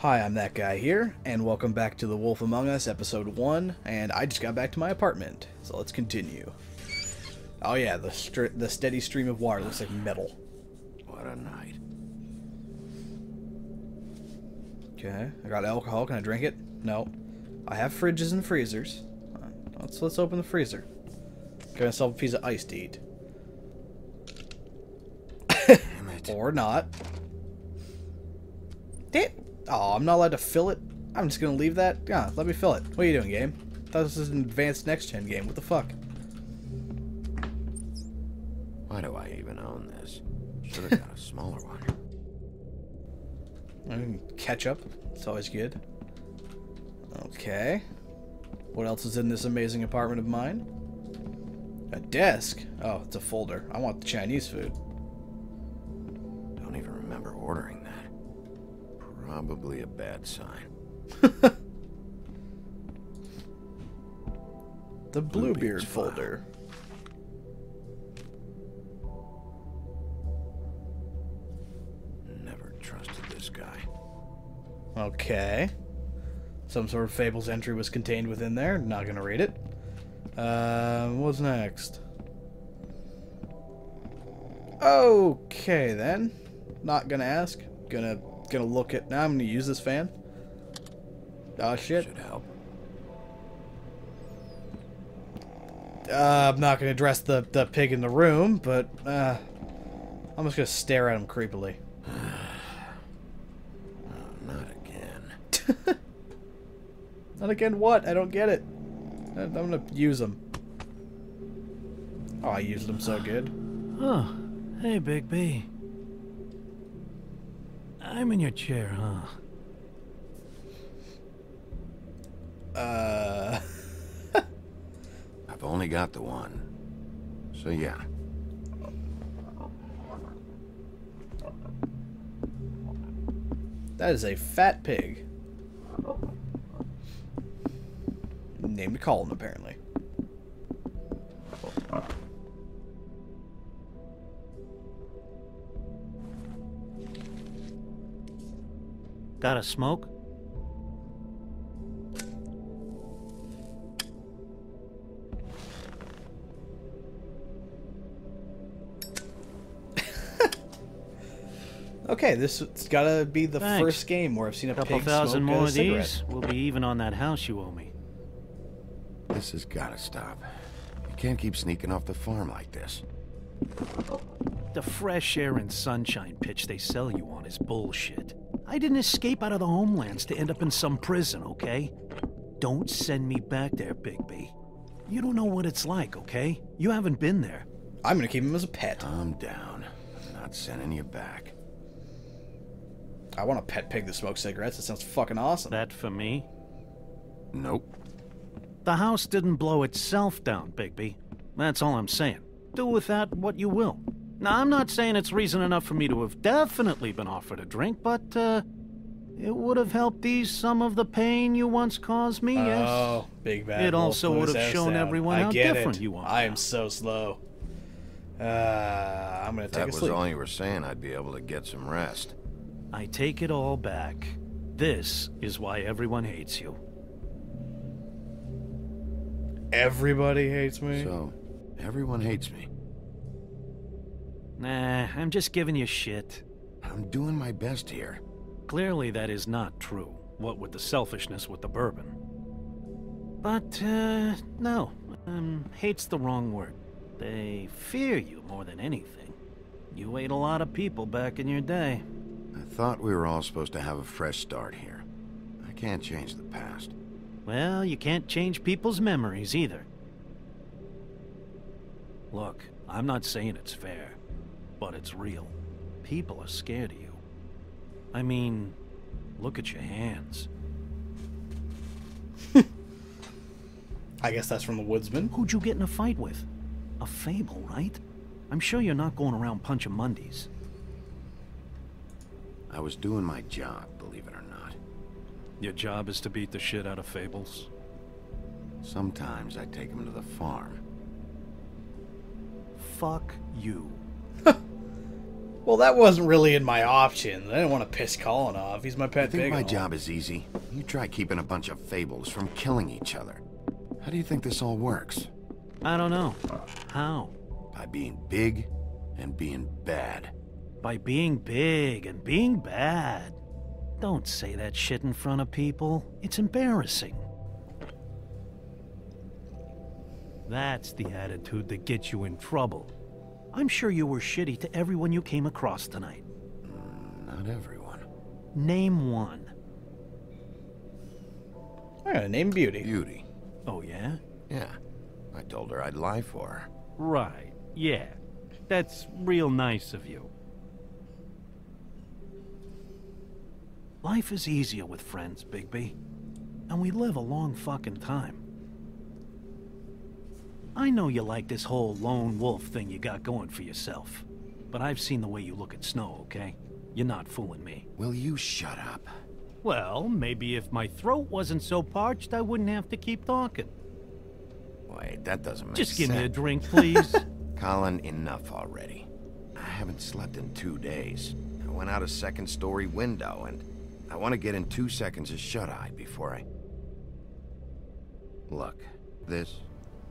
Hi, I'm that guy here, and welcome back to The Wolf Among Us, Episode 1, and I just got back to my apartment, so let's continue. Oh yeah, the steady stream of water looks like metal. What a night. Okay, I got alcohol, can I drink it? No. I have fridges and freezers. Let's open the freezer. Get myself a piece of ice to eat. Damn it. Or not. Damn. Oh, I'm not allowed to fill it? I'm just gonna leave that? Yeah, let me fill it. What are you doing, game? I thought this was an advanced next-gen game. What the fuck? Why do I even own this? Should've got a smaller one. I mean, ketchup. It's always good. Okay. What else is in this amazing apartment of mine? A desk? Oh, it's a folder. I want the Chinese food. Don't even remember ordering. Probably a bad sign. The Bluebeard folder. Never trusted this guy. Okay. Some sort of Fable's entry was contained within there. Not gonna read it. What's next? Okay then. Not gonna ask. Gonna look at now. I'm gonna use this fan. Oh shit! Should help. I'm not gonna address the pig in the room, but I'm just gonna stare at him creepily. Oh, not again. Not again. What? I don't get it. I'm gonna use him. Oh, I used him so good. Oh, hey, Bigby. I'm in your chair, huh? I've only got the one. So, yeah. That is a fat pig. Named Colin, apparently. Got a smoke? Okay, this has got to be the first game where I've seen a pig smoke more of these. We'll be even on that house you owe me. This has got to stop. You can't keep sneaking off the farm like this. The fresh air and sunshine pitch they sell you on is bullshit. I didn't escape out of the homelands to end up in some prison, okay? Don't send me back there, Bigby. You don't know what it's like, okay? You haven't been there. I'm gonna keep him as a pet. Calm down. I'm not sending you back. I want a pet pig that smokes cigarettes. That sounds fucking awesome. That for me? Nope. The house didn't blow itself down, Bigby. That's all I'm saying. Do with that what you will. Now, I'm not saying it's reason enough for me to have definitely been offered a drink, but, it would have helped ease some of the pain you once caused me, yes. Oh, big bad. It also would have shown everyone how different you are. I am so slow. I'm gonna take a sleep. That was all you were saying, I'd be able to get some rest. I take it all back. This is why everyone hates you. Everybody hates me? So, everyone hates me. Nah, I'm just giving you shit. I'm doing my best here. Clearly that is not true, what with the selfishness with the bourbon. But, no. Hate's the wrong word. They fear you more than anything. You ate a lot of people back in your day. I thought we were all supposed to have a fresh start here. I can't change the past. Well, you can't change people's memories either. Look, I'm not saying it's fair. But it's real. People are scared of you. I mean, look at your hands. I guess that's from the woodsman. Who'd you get in a fight with? A fable, right? I'm sure you're not going around punching Mondays. I was doing my job, believe it or not. Your job is to beat the shit out of fables? Sometimes I take them to the farm. Fuck you. Well, that wasn't really in my options. I didn't want to piss Colin off. He's my pet pig. I think my job is easy. You try keeping a bunch of fables from killing each other. How do you think this all works? I don't know. How? By being big and being bad. By being big and being bad. Don't say that shit in front of people. It's embarrassing. That's the attitude that gets you in trouble. I'm sure you were shitty to everyone you came across tonight. Not everyone. Name one. I gotta name Beauty. Beauty. Oh, yeah? Yeah. I told her I'd lie for her. Right. Yeah. That's real nice of you. Life is easier with friends, Bigby. And we live a long fucking time. I know you like this whole lone wolf thing you got going for yourself. But I've seen the way you look at Snow, okay? You're not fooling me. Will you shut up? Well, maybe if my throat wasn't so parched, I wouldn't have to keep talking. Wait, that doesn't make sense. Just give me a drink, please. Colin, enough already. I haven't slept in 2 days. I went out a second-story window, and I want to get in 2 seconds of shut-eye before I... Look, this...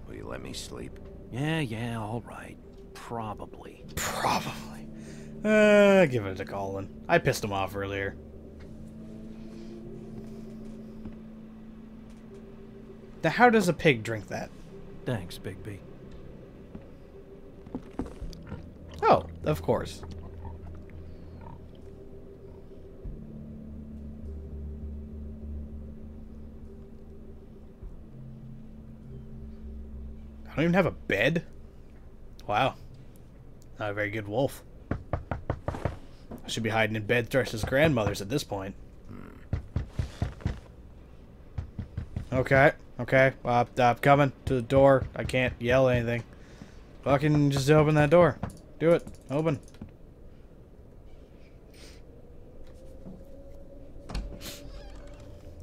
Will you let me sleep? Yeah, all right. Probably. Probably. Give it to Colin. I pissed him off earlier. Now, how does a pig drink that? Thanks, Bigby. Oh, of course. I don't even have a bed? Wow. Not a very good wolf. I should be hiding in bed Thresh's grandmother's at this point. Okay. I'm coming to the door. I can't yell anything. Fucking just open that door. Do it. Open.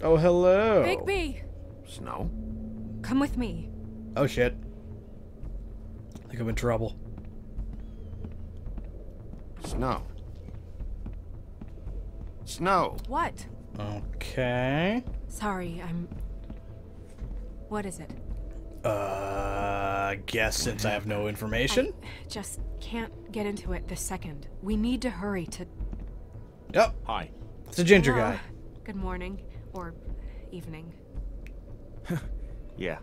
Oh, hello. Bigby. Snow? Come with me. Oh, shit. I think I'm in trouble. Snow. What? Okay. Sorry, I'm... What is it? I guess since I have no information. I just can't get into it this second. We need to hurry to... Yep. Oh, hi. It's a ginger guy. Good morning. Or evening. Yeah.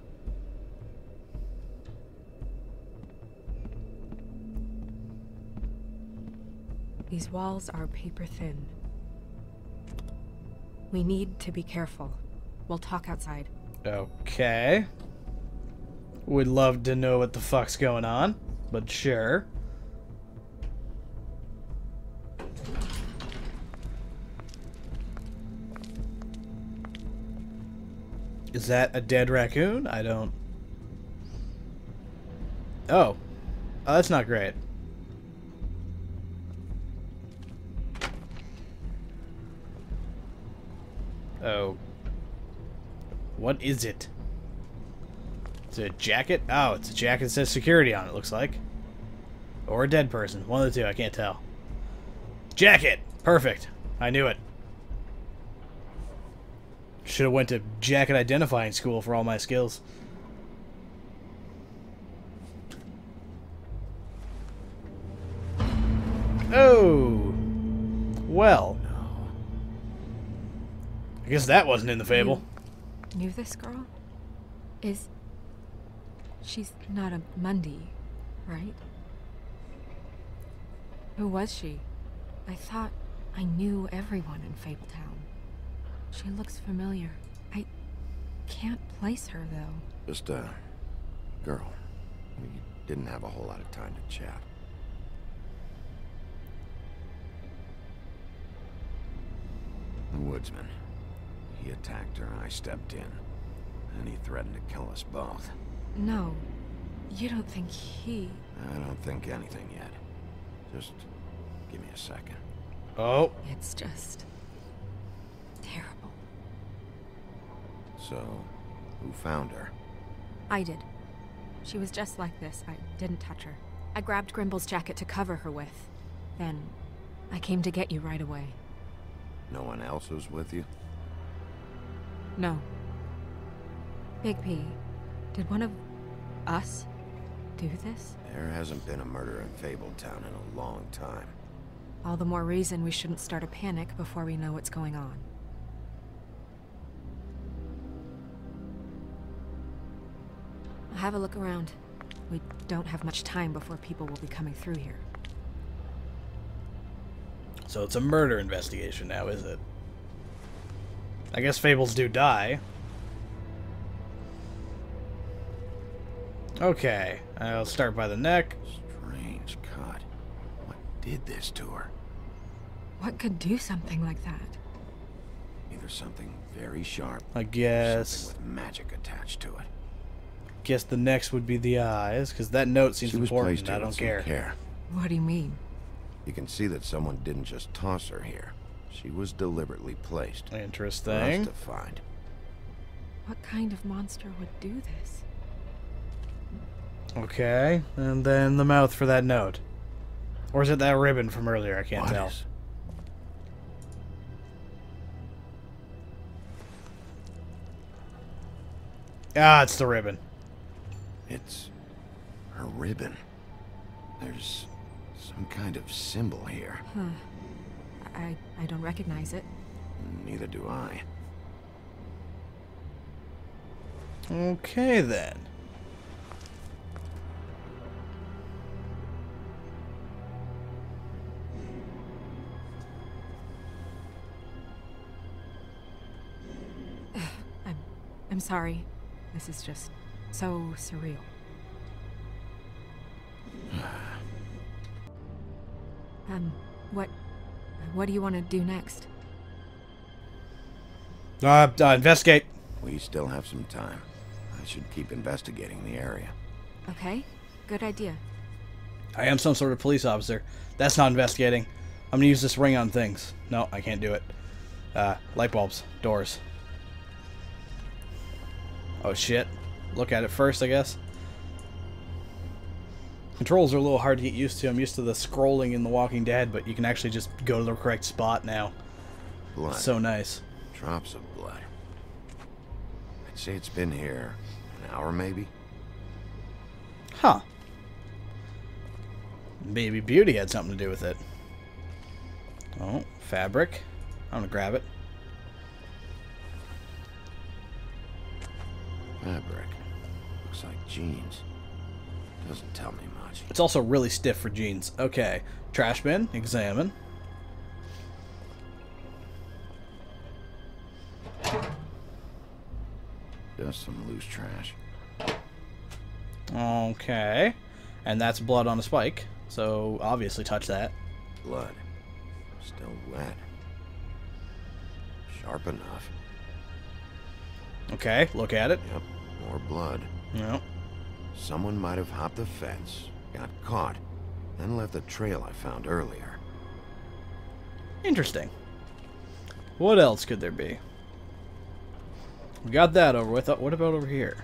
These walls are paper thin. We need to be careful. We'll talk outside. Okay. Would love to know what the fuck's going on, but sure. Is that a dead raccoon? I don't... Oh. Oh, that's not great. Oh. What is it? It's a jacket? Oh, it's a jacket that says security on it, looks like. Or a dead person. One of the two, I can't tell. Jacket! Perfect. I knew it. Should have went to jacket identifying school for all my skills. Oh! Well. I guess that wasn't in the fable. You knew this girl? She's not a Mundy, right? Who was she? I thought I knew everyone in Fabletown. She looks familiar. I can't place her, though. Just a girl. We didn't have a whole lot of time to chat. The woodsman. He attacked her and I stepped in. And he threatened to kill us both. No. You don't think he... I don't think anything yet. Just give me a second. Oh. It's just... terrible. So, who found her? I did. She was just like this. I didn't touch her. I grabbed Grimble's jacket to cover her with. Then, I came to get you right away. No one else was with you? No. Bigby, did one of us do this? There hasn't been a murder in Fabletown in a long time. All the more reason we shouldn't start a panic before we know what's going on. Have a look around. We don't have much time before people will be coming through here. So it's a murder investigation now, is it? I guess fables do die. Okay, I'll start by the neck. Strange, God. What did this to her? What could do something like that? Either something very sharp, I guess, or something with magic attached to it. Guess the next would be the eyes, because that note seems important. I don't care. What do you mean? You can see that someone didn't just toss her here. She was deliberately placed. Interesting. For us to find. What kind of monster would do this? Okay, and then the mouth for that note, or is it that ribbon from earlier? I can't tell. Ah, it's the ribbon. It's her ribbon. There's some kind of symbol here. Huh. I don't recognize it. Neither do I. Okay, then. I'm sorry. This is just so surreal. What do you want to do next? Investigate. We still have some time. I should keep investigating the area. Okay, good idea. I am some sort of police officer. That's not investigating. I'm gonna use this ring on things. No, I can't do it. Light bulbs, doors. Oh shit. Look at it first, I guess. Controls are a little hard to get used to. I'm used to the scrolling in The Walking Dead, but you can actually just go to the correct spot now. Blood. So nice. Drops of blood. I'd say it's been here an hour, maybe. Huh. Maybe Beauty had something to do with it. Oh, fabric. I'm gonna grab it. Fabric. Looks like jeans. Doesn't tell me much. It's also really stiff for jeans. Okay. Trash bin. Examine. Just some loose trash. Okay. And that's blood on a spike. So obviously touch that. Blood. Still wet. Sharp enough. Okay. Look at it. Yep. More blood. Yep. Someone might have hopped the fence, got caught, then left the trail I found earlier. Interesting. What else could there be? We got that over with. What about over here?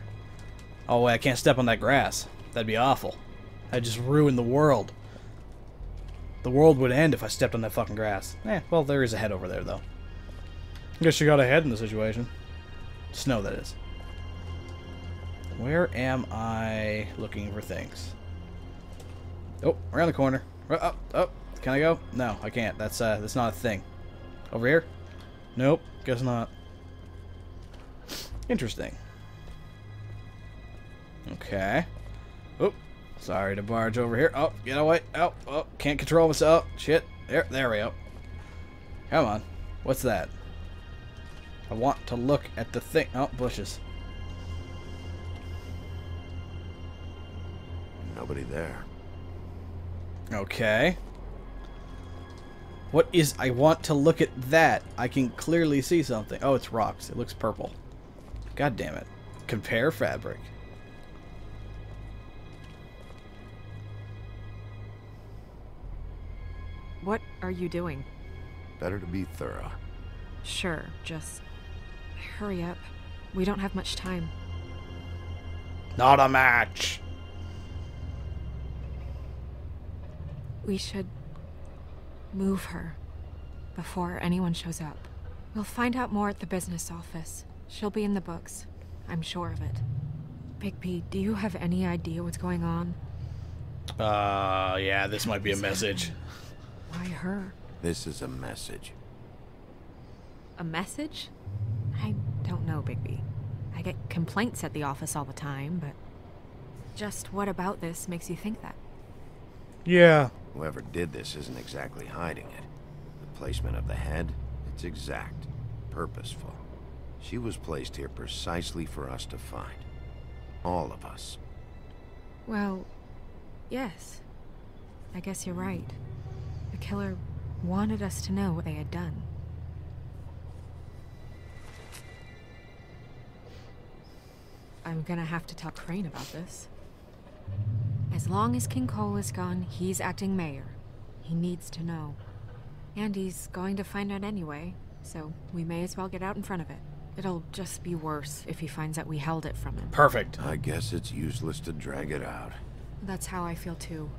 Oh, wait, I can't step on that grass. That'd be awful. I'd just ruin the world. The world would end if I stepped on that fucking grass. Eh, well, there is a head over there, though. I guess you got a head in the situation. Snow, that is. Where am I looking for things? Oh, around the corner. Up, up. Can I go? No, I can't. That's not a thing. Over here? Nope. Guess not. Interesting. Okay. Oh, sorry to barge over here. Oh, get away. Oh, oh, can't control myself. Shit. There we go. Come on. What's that? I want to look at the thing. Oh, bushes. Nobody there. Okay. What is... I want to look at that. I can clearly see something. Oh, it's rocks. It looks purple. God damn it. Compare fabric. What are you doing? Better to be thorough. Sure, just hurry up. We don't have much time. Not a match. We should Move her. Before anyone shows up. We'll find out more at the business office. She'll be in the books. I'm sure of it. Bigby, do you have any idea what's going on? Yeah, this might be a message. Why her? This is a message. A message? I don't know, Bigby. I get complaints at the office all the time, but... just what about this makes you think that? Yeah. Whoever did this isn't exactly hiding it. The placement of the head, it's exact, purposeful. She was placed here precisely for us to find. All of us. Well, yes. I guess you're right. The killer wanted us to know what they had done. I'm gonna have to tell Crane about this. As long as King Cole is gone, he's acting mayor. He needs to know. And he's going to find out anyway, so we may as well get out in front of it. It'll just be worse if he finds out we held it from him. Perfect. I guess it's useless to drag it out. That's how I feel too.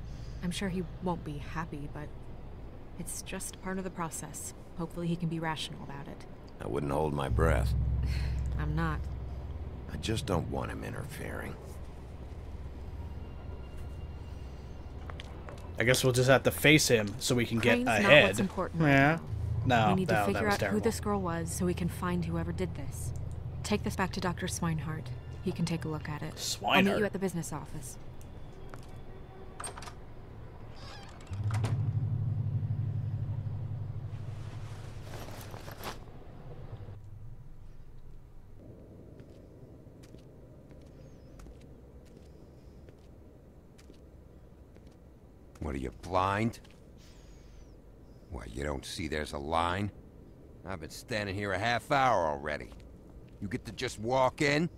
I'm sure he won't be happy, but it's just part of the process. Hopefully he can be rational about it. I wouldn't hold my breath. I'm not. I just don't want him interfering. I guess we'll just have to face him so we can Crane's get ahead. Not what's important right yeah. Now. No, we need to figure out terrible. Who this girl was so we can find whoever did this. Take this back to Dr. Swinehart. He can take a look at it. Swinehart. I'll meet you at the business office. What, are you blind? Why, you don't see there's a line? I've been standing here a half hour already. You get to just walk in?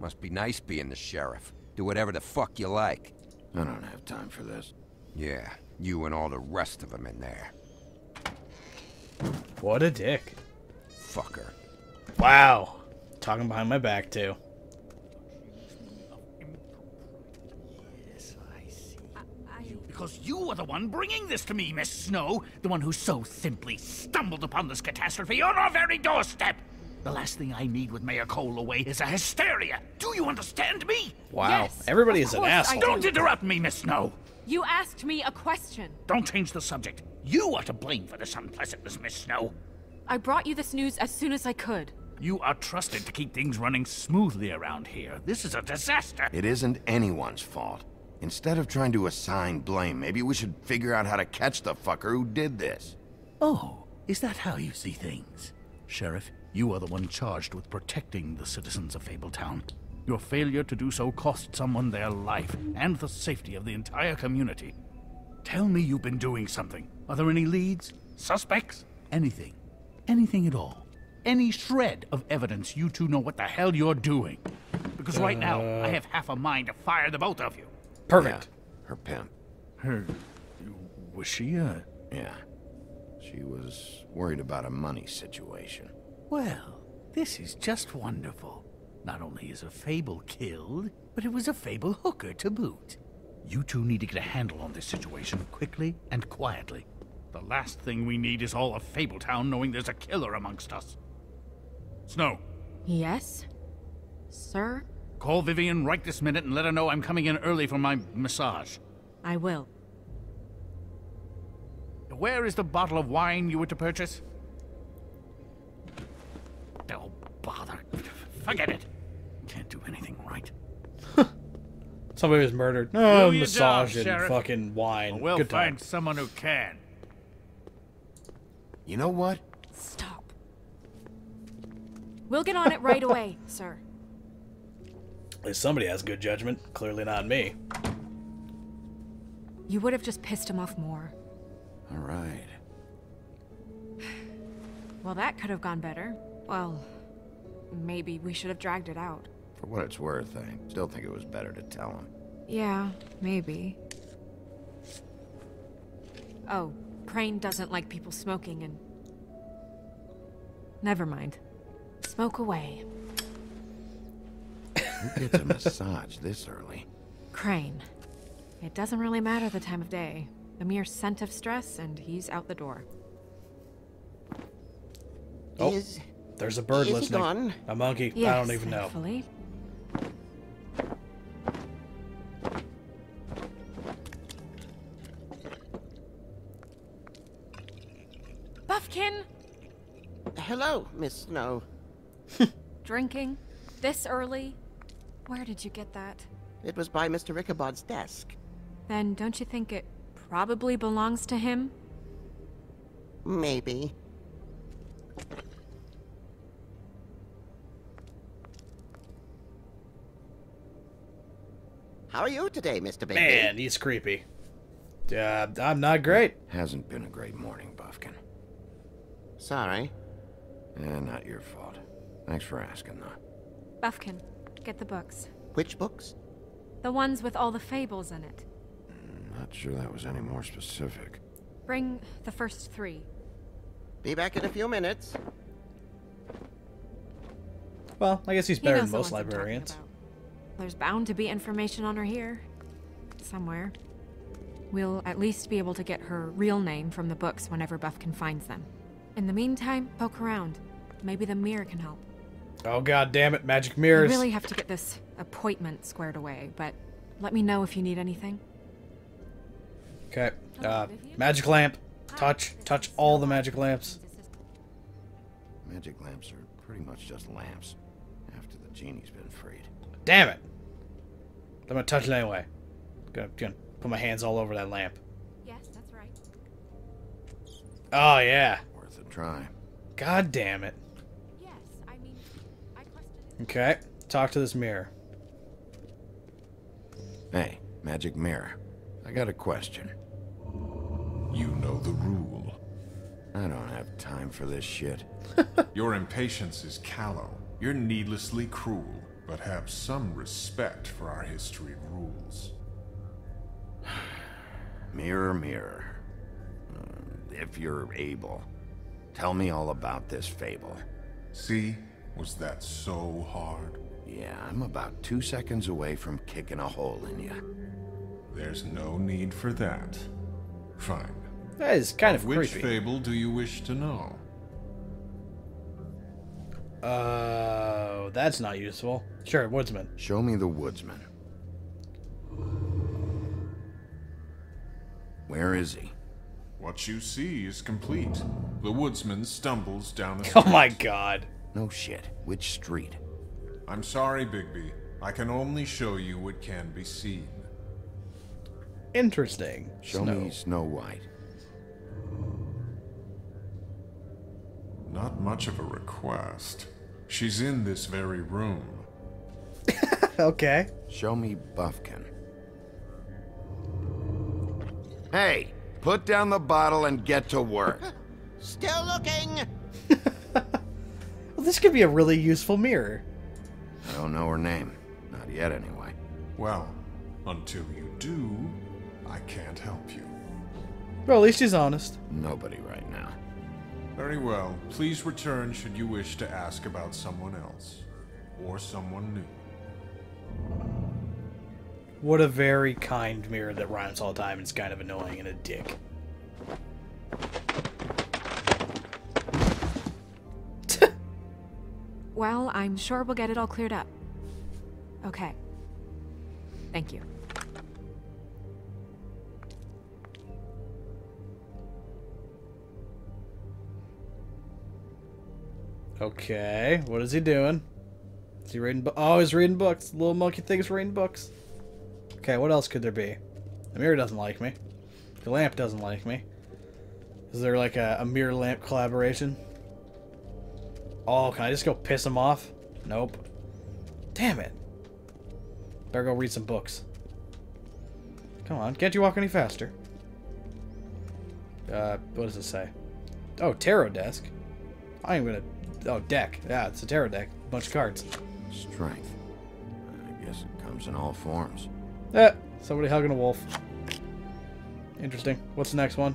Must be nice being the sheriff. Do whatever the fuck you like. I don't have time for this. Yeah, you and all the rest of them in there. What a dick. Fucker. Wow. Talking behind my back, too. Because you are the one bringing this to me, Miss Snow. The one who so simply stumbled upon this catastrophe on our very doorstep. The last thing I need with Mayor Cole away is a hysteria. Do you understand me? Wow. Yes, everybody is an asshole. Don't interrupt me, Miss Snow. You asked me a question. Don't change the subject. You are to blame for this unpleasantness, Miss Snow. I brought you this news as soon as I could. You are trusted to keep things running smoothly around here. This is a disaster. It isn't anyone's fault. Instead of trying to assign blame, maybe we should figure out how to catch the fucker who did this. Oh, is that how you see things? Sheriff, you are the one charged with protecting the citizens of Fabletown. Your failure to do so cost someone their life and the safety of the entire community. Tell me you've been doing something. Are there any leads? Suspects? Anything. Anything at all. Any shred of evidence you two know what the hell you're doing. Because right now, I have half a mind to fire the both of you. Perfect. Yeah, her pimp. Her... was she a... Yeah. She was worried about a money situation. Well, this is just wonderful. Not only is a fable killed, but it was a fable hooker to boot. You two need to get a handle on this situation quickly and quietly. The last thing we need is all of Fabletown knowing there's a killer amongst us. Snow. Yes? Sir? Call Vivian right this minute and let her know I'm coming in early for my massage. I will. Where is the bottle of wine you were to purchase? Oh, bother. Forget it. Can't do anything right. Somebody was murdered. No, massage and fucking wine. We'll find someone who can. You know what? Stop. We'll get on it right away, sir. At least somebody has good judgment. Clearly not me. You would have just pissed him off more. All right. Well, that could have gone better. Well, maybe we should have dragged it out. For what it's worth, I still think it was better to tell him. Yeah, maybe. Oh, Crane doesn't like people smoking and... never mind. Smoke away. Who gets a massage this early? Crane. It doesn't really matter the time of day. A mere scent of stress, and he's out the door. Oh, there's a bird listening. Gone? A monkey. Yes, I don't even thankfully. Know. Bufkin! Hello, Miss Snow. Drinking? This early? Where did you get that? It was by Mr. Ichabod's desk. Then don't you think it probably belongs to him? Maybe. How are you today, Mr. Bigby? Man, he's creepy. I'm not great. It hasn't been a great morning, Bufkin. Sorry. Not your fault. Thanks for asking, though. Bufkin, get the books. Which books? The ones with all the fables in it. Not sure that was any more specific. Bring the first three. Be back in a few minutes. Well, I guess he's better than most librarians. There's bound to be information on her here. Somewhere. We'll at least be able to get her real name from the books whenever Bufkin finds them. In the meantime, poke around. Maybe the mirror can help. Oh, god damn it, magic mirrors. I really have to get this appointment squared away, but let me know if you need anything. Okay. Magic lamp. Touch all the magic lamps. Magic lamps are pretty much just lamps after the genie's been freed. Damn it! I'm gonna touch it anyway. I'm gonna put my hands all over that lamp. Yes, that's right. Oh, yeah. Worth a try. God damn it. Yes, I mean, I questioned it. Okay, talk to this mirror. Hey, magic mirror. I got a question. You know the rule. I don't have time for this shit. Your impatience is callow. You're needlessly cruel, but have some respect for our history of rules. Mirror, mirror. If you're able, tell me all about this fable. See? Was that so hard? Yeah, I'm about 2 seconds away from kicking a hole in you. There's no need for that. Fine. That is kind of creepy. Which fable do you wish to know? That's not useful. Sure, woodsman. Show me the woodsman. Where is he? What you see is complete. The woodsman stumbles down a street. Oh my god. No shit. Which street? I'm sorry, Bigby. I can only show you what can be seen. Interesting. Show me Snow White. Not much of a request. She's in this very room. Okay. Show me Bufkin. Hey, put down the bottle and get to work. Still looking. Well, this could be a really useful mirror. I don't know her name. Not yet, anyway. Well, until you do, I can't help you. Well, at least she's honest. Nobody right now. Very well. Please return should you wish to ask about someone else. Or someone new. What a very kind mirror that rhymes all the time and is kind of annoying and a dick. Well, I'm sure we'll get it all cleared up. Okay. Thank you. Okay, what is he doing? Is he reading books? Oh, he's reading books. The little monkey thing's reading books. Okay, what else could there be? The mirror doesn't like me. The lamp doesn't like me. Is there like a mirror lamp collaboration? Oh, can I just go piss him off? Nope. Damn it. Better go read some books. Come on, can't you walk any faster? What does it say? Oh, tarot desk. I ain't gonna... Oh, deck. Yeah, it's a tarot deck. Bunch of cards. Strength. I guess it comes in all forms. Somebody hugging a wolf. Interesting. What's the next one?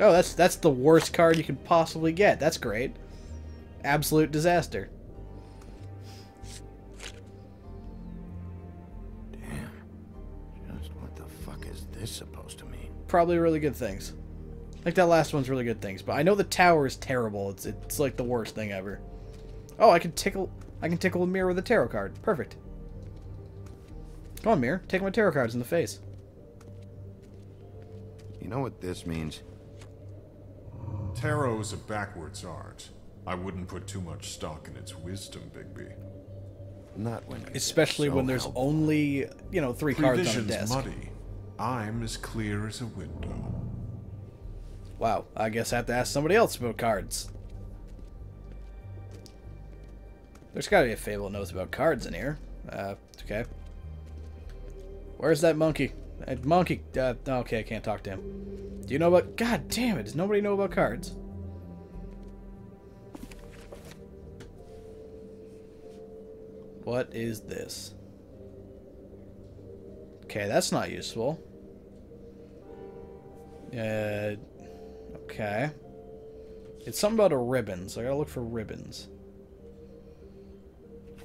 Oh, that's the worst card you can possibly get. That's great. Absolute disaster. this supposed to mean? Probably really good things. Like that last one's really good things, but I know the tower is terrible. It's like the worst thing ever. Oh, I can tickle a mirror with a tarot card. Perfect. Come on, mirror. Take my tarot cards in the face. You know what this means? Tarot is a backwards art. I wouldn't put too much stock in its wisdom, Bigby. Not when especially so when there's helpful. Only, you know, three cards on the desk. Muddy. I'm as clear as a window. Wow, I guess I have to ask somebody else about cards. There's gotta be a Fable that knows about cards in here. Okay. Where's that monkey? Monkey, okay, I can't talk to him. Do you know about... God damn it, does nobody know about cards? What is this? Okay, that's not useful. Okay. It's something about a ribbon, so I gotta look for ribbons.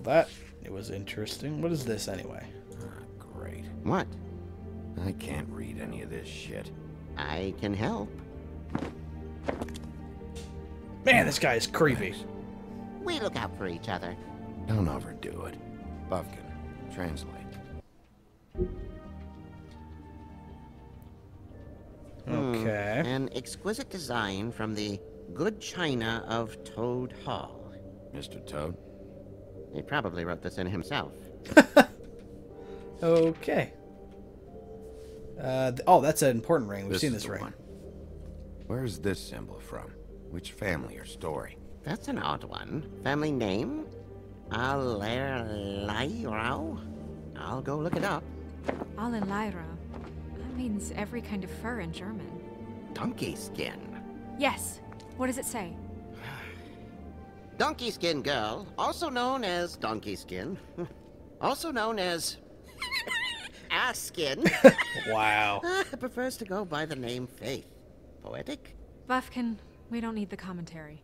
That it was interesting. What is this anyway? Oh, great. What? I can't read any of this shit. I can help. Man, this guy is creepy. Thanks. We look out for each other. Don't overdo it. Bufkin, translate. Okay. An exquisite design from the good china of Toad Hall. Mr. Toad? He probably wrote this in himself. Okay. Oh, that's an important ring. We've seen this ring. Where's this symbol from? Which family or story? That's an odd one. Family name? Allerleirauh? I'll go look it up. Allerleirauh. That means every kind of fur in German. Donkeyskin. Yes. What does it say? Donkeyskin girl, also known as Donkeyskin, also known as ass skin. Wow. Prefers to go by the name Faith. Poetic? Bufkin, we don't need the commentary.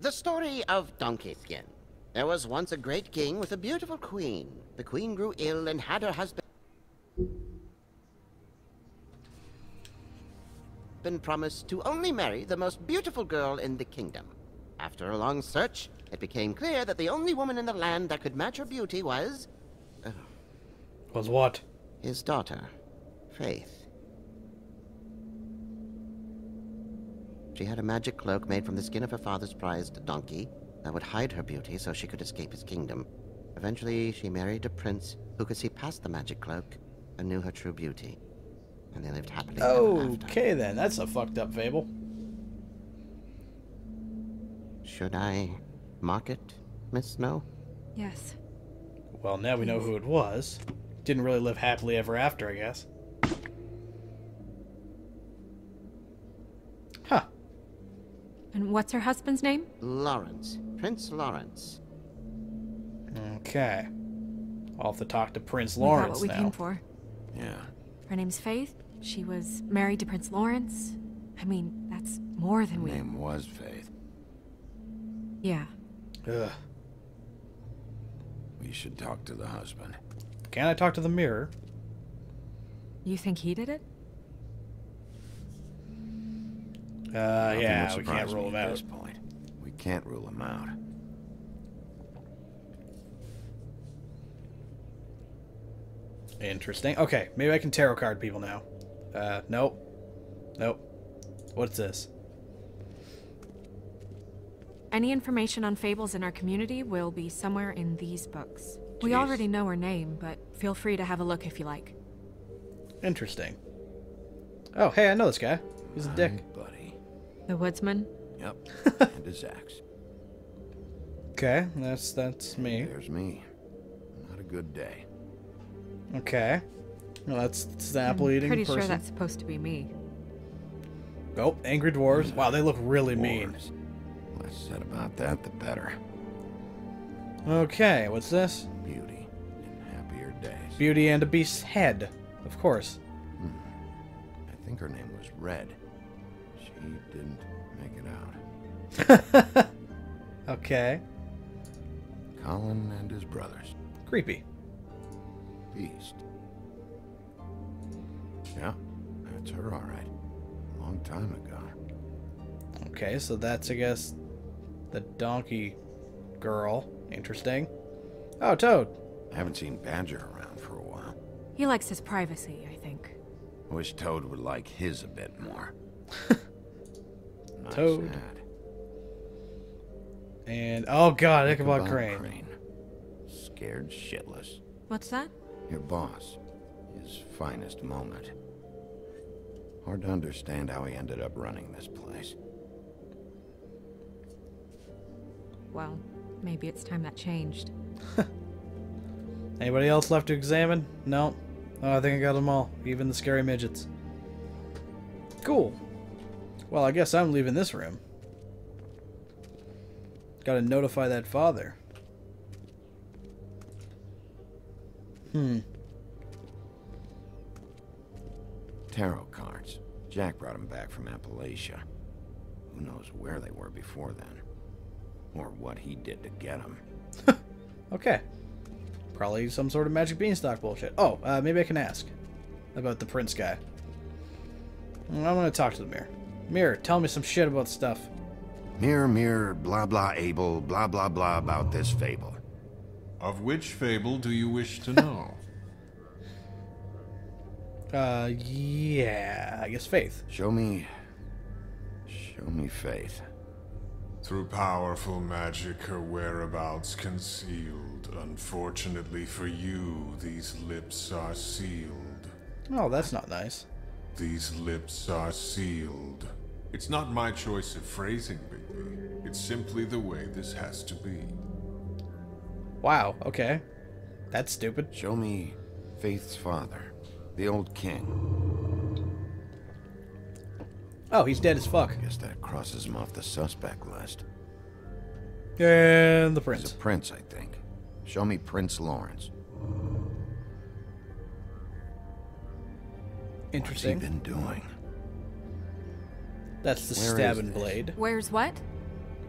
The story of Donkeyskin. There was once a great king with a beautiful queen. The queen grew ill and had her husband promised to only marry the most beautiful girl in the kingdom. After a long search, it became clear that the only woman in the land that could match her beauty was... was what? His daughter, Faith. She had a magic cloak made from the skin of her father's prized donkey that would hide her beauty so she could escape his kingdom. Eventually, she married a prince who could see past the magic cloak and knew her true beauty. And they lived happily ever after. Okay then, that's a fucked up fable. Should I mark it, Miss Snow? Yes. Well, now we know who it was. Didn't really live happily ever after, I guess. Huh. And what's her husband's name? Lawrence. Prince Lawrence. Okay. I'll have to talk to Prince Lawrence now. We got what we came for. Yeah. Her name's Faith. She was married to Prince Lawrence. I mean, that's more than we... Her name was Faith. Yeah. Ugh. We should talk to the husband. Can I talk to the mirror? You think he did it? Yeah, we can't rule him out. At this point. We can't rule him out. Interesting. Okay, maybe I can tarot card people now. Nope. Nope. What's this? Any information on fables in our community will be somewhere in these books. Jeez. We already know her name, but feel free to have a look if you like. Interesting. Oh, hey, I know this guy. He's a dick. Buddy. The woodsman? Yep. And his axe. Okay, that's me. There's me. Not a good day. Okay. Well, that's the apple-eating person. I'm pretty sure that's supposed to be me. Oh, angry dwarves. Wow, they look really mean. Less said about that, the better. Okay, what's this? Beauty in happier days. Beauty and a beast's head, of course. I think her name was Red. She didn't make it out. Okay. Colin and his brothers. Creepy. Beast. Yeah, that's her, all right. A long time ago. Okay, so that's, I guess, the donkey girl. Interesting. Oh, Toad. I haven't seen Badger around for a while. He likes his privacy, I think. I wish Toad would like his a bit more. Toad. Sad. And, oh god, Ichabod Crane. Scared shitless. What's that? Your boss. His finest moment. Hard to understand how he ended up running this place. Well, maybe it's time that changed. Anybody else left to examine? No. Oh, I think I got them all. Even the scary midgets. Cool. Well, I guess I'm leaving this room. Gotta notify that father. Tarot cards. Jack brought them back from Appalachia. Who knows where they were before then. Or what he did to get them. Okay. Probably some sort of magic beanstalk bullshit. Oh, maybe I can ask about the prince guy. I'm gonna talk to the mirror. Mirror, tell me some shit about stuff. Mirror, mirror, blah blah able, blah blah blah about this fable. Of which fable do you wish to know? Yeah, I guess Faith. Show me Faith. Through powerful magic, her whereabouts concealed. Unfortunately for you, these lips are sealed. Oh, that's not nice. These lips are sealed. It's not my choice of phrasing, Bigby. It's simply the way this has to be. Wow, okay. That's stupid. Show me Faith's father, the old king. Oh, he's dead as fuck. I guess that crosses him off the suspect list. And the prince. He's a prince, I think. Show me Prince Lawrence. Interesting. What's he been doing? That's the stabbing blade. Where's what?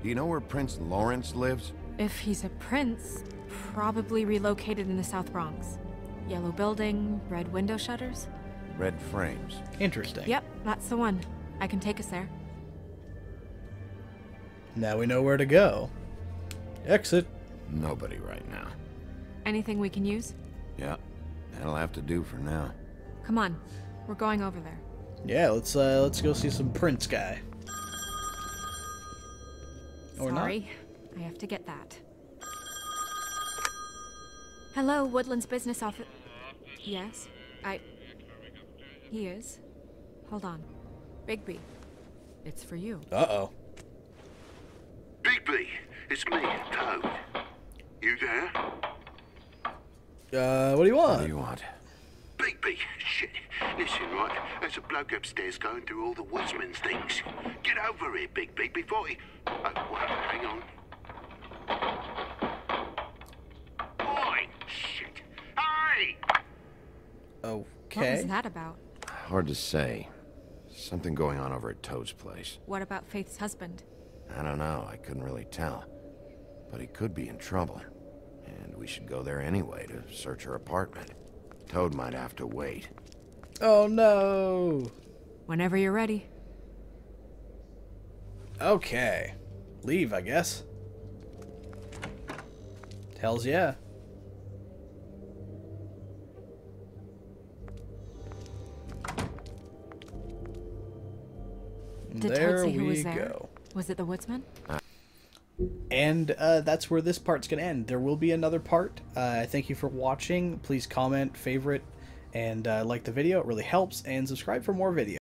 Do you know where Prince Lawrence lives? If he's a prince, probably relocated in the South Bronx. Yellow building, red window shutters. Red frames. Interesting. Yep, that's the one. I can take us there. Now we know where to go. Exit. Nobody right now. Anything we can use? Yeah, that'll have to do for now. Come on, we're going over there. Yeah, let's go see some prince guy. Or not. Sorry, I have to get that. Hello, Woodland's business office. Yes, He is. Hold on, Bigby. It's for you. Uh-oh. Bigby, it's me, Toad. You there? What do you want? What do you want? Bigby, shit. Listen, right, there's a bloke upstairs going through all the woodsman's things. Get over here, Bigby, before he... Oh, well, hang on. Oi! Shit! Hey! Okay. What was that about? Hard to say. Something going on over at Toad's place. What about Faith's husband? I don't know. I couldn't really tell. But he could be in trouble. And we should go there anyway to search her apartment. Toad might have to wait. Oh no! Whenever you're ready. Okay. Leave, I guess. Hells yeah. Did Toad see who was there? Go. Was it the woodsman? And that's where this part's gonna end. There will be another part. Thank you for watching. Please comment, favorite, and like the video. It really helps, and subscribe for more videos.